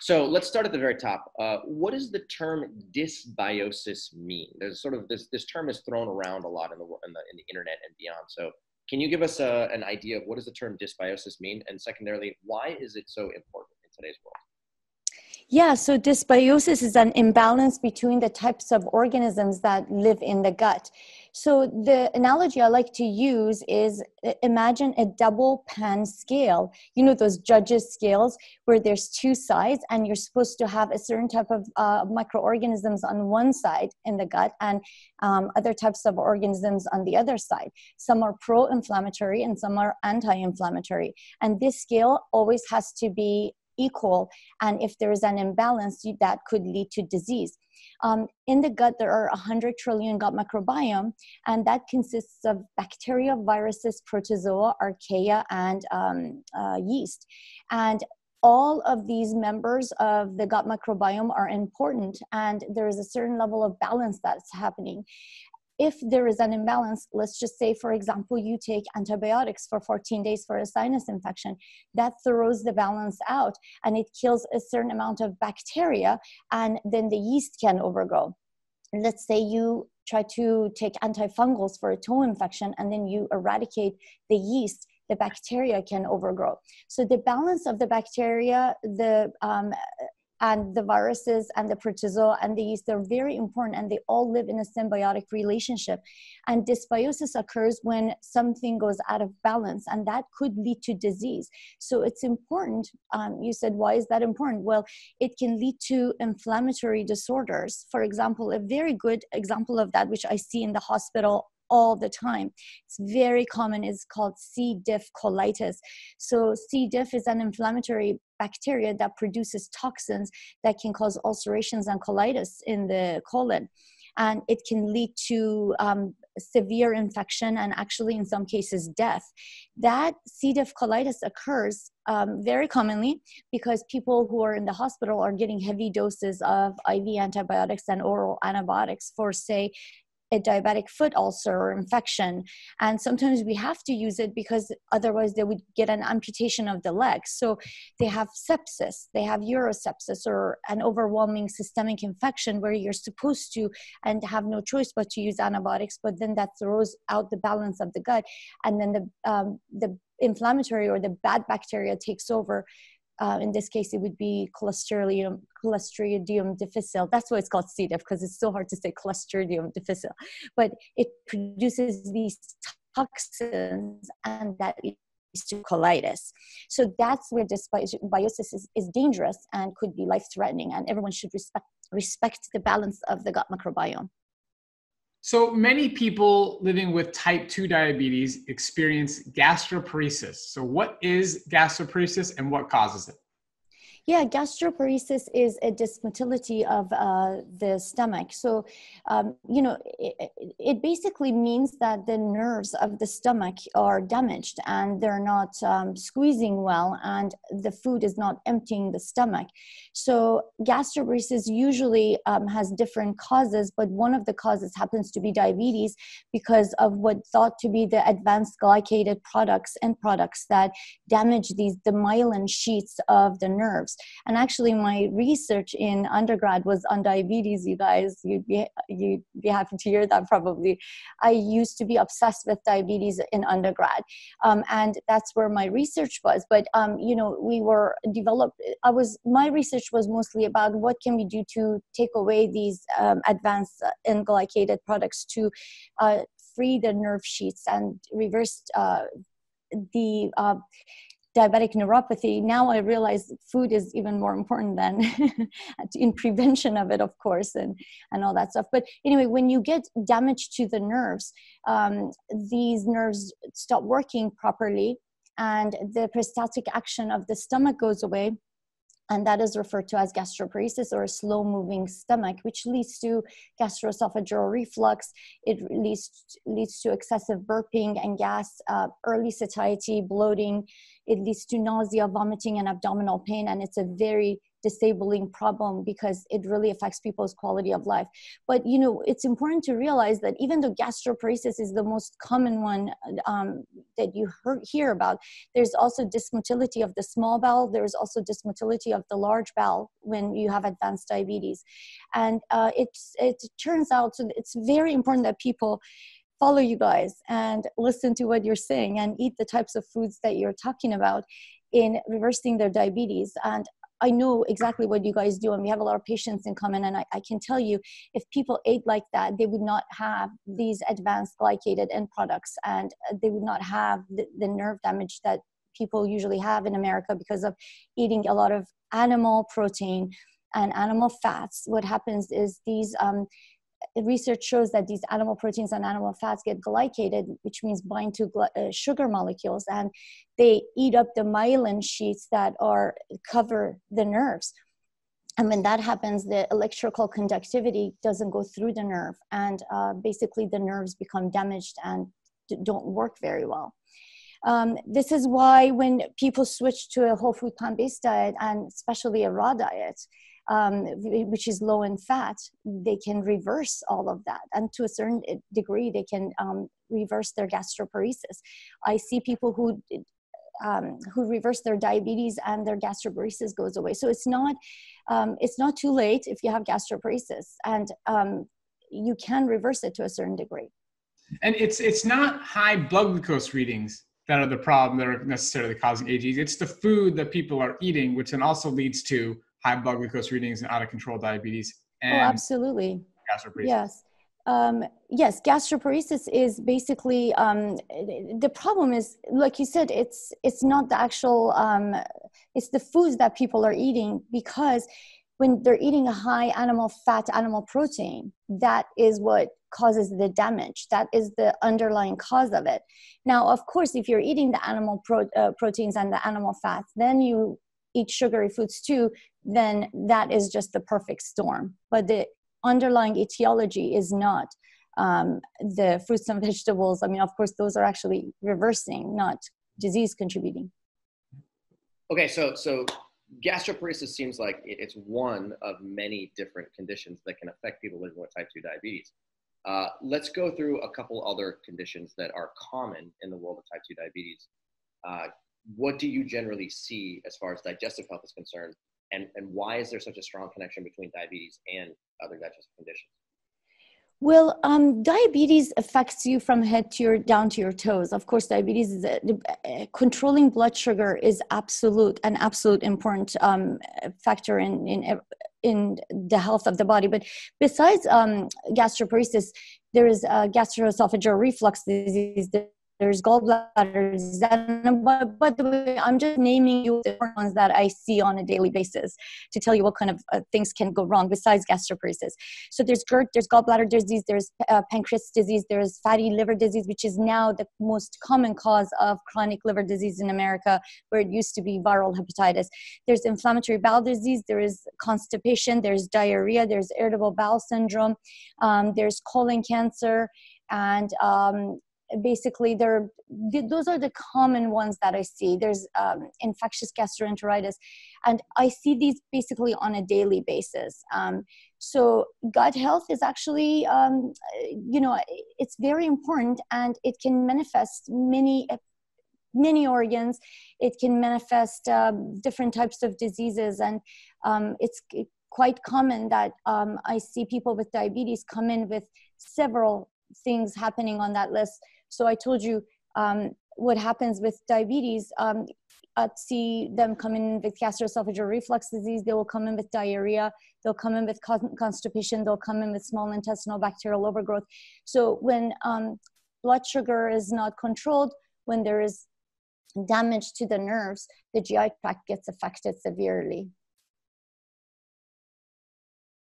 So let's start at the very top. What does the term dysbiosis mean? There's sort of this term is thrown around a lot in the internet and beyond. So can you give us an idea of what does the term dysbiosis mean? And secondarily, why is it so important in today's world? Yeah, so dysbiosis is an imbalance between the types of organisms that live in the gut. So the analogy I like to use is imagine a double pan scale. You know, those judges scales where there's two sides and you're supposed to have a certain type of microorganisms on one side in the gut and other types of organisms on the other side. Some are pro-inflammatory and some are anti-inflammatory. And this scale always has to be equal, and if there is an imbalance, that could lead to disease. In the gut, there are 100 trillion gut microbiome, and that consists of bacteria, viruses, protozoa, archaea, and yeast. And all of these members of the gut microbiome are important, and there is a certain level of balance that's happening. If there is an imbalance, let's just say, for example, you take antibiotics for 14 days for a sinus infection, that throws the balance out and it kills a certain amount of bacteria, and then the yeast can overgrow. Let's say you try to take antifungals for a toe infection and then you eradicate the yeast, the bacteria can overgrow. So the balance of the bacteria, and the viruses and the protozoa and the yeast, they're very important, and they all live in a symbiotic relationship. And dysbiosis occurs when something goes out of balance, and that could lead to disease. So it's important. You said, why is that important? Well, it can lead to inflammatory disorders. For example, a very good example of that, which I see in the hospital all the time, it's very common, is called C. diff colitis. So C. diff is an inflammatory bacteria that produces toxins that can cause ulcerations and colitis in the colon. And it can lead to severe infection and actually in some cases death. That C. diff colitis occurs very commonly because people who are in the hospital are getting heavy doses of IV antibiotics and oral antibiotics for, say, a diabetic foot ulcer or infection, and sometimes we have to use it because otherwise they would get an amputation of the leg. So they have sepsis, they have urosepsis, or an overwhelming systemic infection where you're supposed to and have no choice but to use antibiotics, but then that throws out the balance of the gut, and then the inflammatory or the bad bacteria takes over. In this case, it would be Clostridium difficile. That's why it's called C. diff, because it's so hard to say Clostridium difficile. But it produces these toxins, and that leads to colitis. So that's where dysbiosis is dangerous and could be life-threatening, and everyone should respect the balance of the gut microbiome. So many people living with type 2 diabetes experience gastroparesis. So what is gastroparesis and what causes it? Yeah, gastroparesis is a dysmotility of the stomach. So, you know, it basically means that the nerves of the stomach are damaged and they're not squeezing well, and the food is not emptying the stomach. So gastroparesis usually has different causes, but one of the causes happens to be diabetes because of what thought to be the advanced glycated products and products that damage the myelin sheaths of the nerves. And actually, my research in undergrad was on diabetes, you guys. You'd be happy to hear that probably. I used to be obsessed with diabetes in undergrad. And that's where my research was. But, you know, my research was mostly about what can we do to take away these advanced and glycated products to free the nerve sheaths and reverse the diabetic neuropathy. Now I realize food is even more important than in prevention of it, of course, and all that stuff. But anyway, when you get damage to the nerves, these nerves stop working properly, and the peristaltic action of the stomach goes away. And that is referred to as gastroparesis, or a slow-moving stomach, which leads to gastroesophageal reflux. It leads to excessive burping and gas, early satiety, bloating. It leads to nausea, vomiting, and abdominal pain. And it's a very disabling problem because it really affects people's quality of life. But, you know, it's important to realize that even though gastroparesis is the most common one that you hear about, there's also dysmotility of the small bowel. There's also dysmotility of the large bowel when you have advanced diabetes. And it turns out, so it's very important that people follow you guys and listen to what you're saying and eat the types of foods that you're talking about in reversing their diabetes. And I know exactly what you guys do, and we have a lot of patients in common, and I can tell you, if people ate like that, they would not have these advanced glycated end products, and they would not have the nerve damage that people usually have in America because of eating a lot of animal protein and animal fats. What happens is these research shows that these animal proteins and animal fats get glycated, which means bind to sugar molecules, and they eat up the myelin sheets that cover the nerves. And when that happens, the electrical conductivity doesn't go through the nerve, and basically the nerves become damaged and don't work very well. This is why when people switch to a whole food plant-based diet, and especially a raw diet, which is low in fat, they can reverse all of that. And to a certain degree, they can reverse their gastroparesis. I see people who reverse their diabetes and their gastroparesis goes away. So it's not too late if you have gastroparesis, and you can reverse it to a certain degree. And it's not high blood glucose readings that are the problem that are necessarily causing AGEs. It's the food that people are eating, which then also leads to high blood glucose readings and out of control diabetes. And oh, absolutely. Gastroparesis. Yes. Yes, gastroparesis is basically, the problem is, like you said, it's not the actual, it's the foods that people are eating, because when they're eating a high animal fat, animal protein, that is what causes the damage. That is the underlying cause of it. Now, of course, if you're eating the animal proteins and the animal fats, then you eat sugary foods too, then that is just the perfect storm. But the underlying etiology is not the fruits and vegetables. I mean, of course, those are actually reversing, not disease contributing. Okay, so gastroparesis seems like it's one of many different conditions that can affect people living with type 2 diabetes. Let's go through a couple other conditions that are common in the world of type 2 diabetes. What do you generally see as far as digestive health is concerned, and why is there such a strong connection between diabetes and other digestive conditions? Well, diabetes affects you from head to down to your toes. Of course, diabetes is controlling blood sugar is an absolute important factor in the health of the body. But besides gastroparesis, there is gastroesophageal reflux disease. There's gallbladders, and by the way, I'm just naming you the ones that I see on a daily basis to tell you what kind of things can go wrong besides gastroparesis. So there's GERD, there's gallbladder disease, there's pancreas disease, there's fatty liver disease, which is now the most common cause of chronic liver disease in America, where it used to be viral hepatitis. There's inflammatory bowel disease, there is constipation, there's diarrhea, there's irritable bowel syndrome, there's colon cancer, and basically, those are the common ones that I see. There's infectious gastroenteritis, and I see these basically on a daily basis. So gut health is actually, you know, it's very important, and it can manifest many organs. It can manifest different types of diseases, and it's quite common that I see people with diabetes come in with several things happening on that list. So I told you what happens with diabetes. I see them come in with gastroesophageal reflux disease. They will come in with diarrhea. They'll come in with constipation. They'll come in with small intestinal bacterial overgrowth. So when blood sugar is not controlled, when there is damage to the nerves, the GI tract gets affected severely.